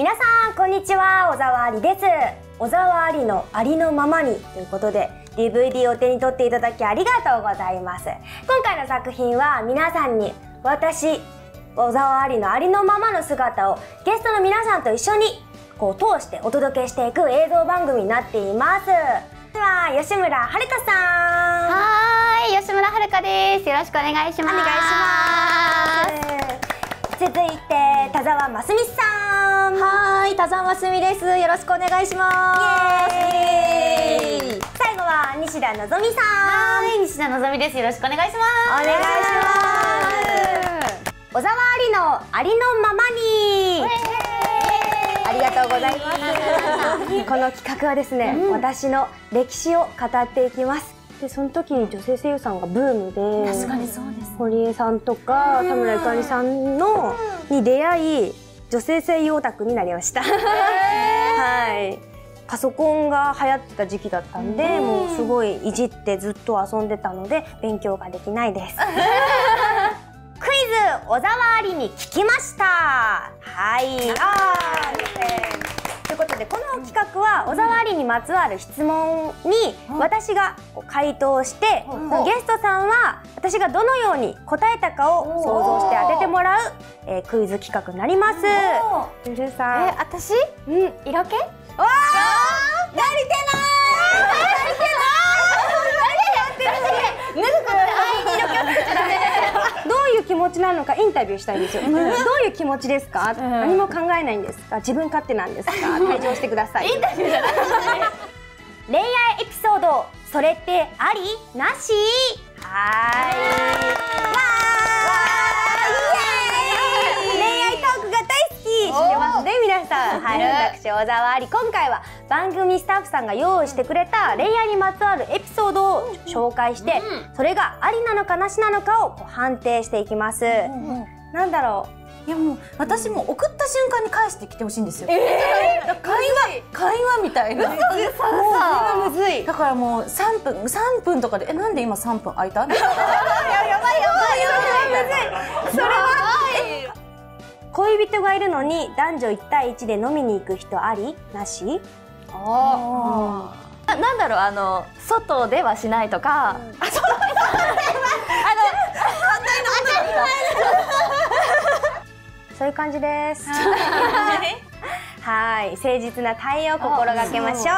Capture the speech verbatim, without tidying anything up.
皆さんこんにちは、小沢ありです。小沢ありのありのままにということで ディーブイディー を手に取っていただきありがとうございます。今回の作品は皆さんに私小沢ありのありのままの姿をゲストの皆さんと一緒にこう通してお届けしていく映像番組になっています。では吉村遥さん。はーい、吉村遥です。よろしくお願いします。お願いします。続いて田沢真澄さん。はーい、田沢真澄です。よろしくお願いします。イエーイ。イエーイ。最後は西田のぞみさん。はーい、西田のぞみです。よろしくお願いします。お願いします。小沢ありのありのままに、ありがとうございます。この企画はですね、うん、私の歴史を語っていきます。で、その時に女性声優さんがブームで、確かにそうです。堀江さんとか田村ゆかりさんのに出会い、女性声優オタクになりました。はい。パソコンが流行ってた時期だったんで、うん、もうすごいいじってずっと遊んでたので勉強ができないです。クイズ小沢ありに聞きました。はい。あーということで、この企画は小沢ありにまつわる質問に私が回答して、ゲストさんは私がどのように答えたかを想像して当ててもらう、えー、クイズ企画になります。ルルさん。え、私？うん、色気？わー、なりてない。なりてない。何やってるし。脱ぐことで愛に色気をつけちゃダメ。どういう気持ちなのかインタビューしたいんですよ。どういう気持ちですか？何も考えないんですか？自分勝手なんですか？退場してください。インタビューじゃない。恋愛エピソード、それってあり？なし？はーい。恋愛トークが大好き。知ってますね皆さん。はい。私小沢あり、今回は番組スタッフさんが用意してくれた恋愛にまつわるエピソードを紹介して、それがありなのかなしなのかをこう判定していきます。なんだろう、いやもう私も送った瞬間に返してきてほしいんですよ。会話会話みたいな。もうそれはむずい。だからもうさんぷんさんぷんとかで、え、なんで今さんぷん空いた？やばいやばいやばい。それは恋人がいるのに男女いちたいいちで飲みに行く人あり？なし？ああ、なんだろう、あの外ではしないとか。あ、そうそう。あの反対の当たり前。そういう感じです。はい、誠実な対応を心がけましょう。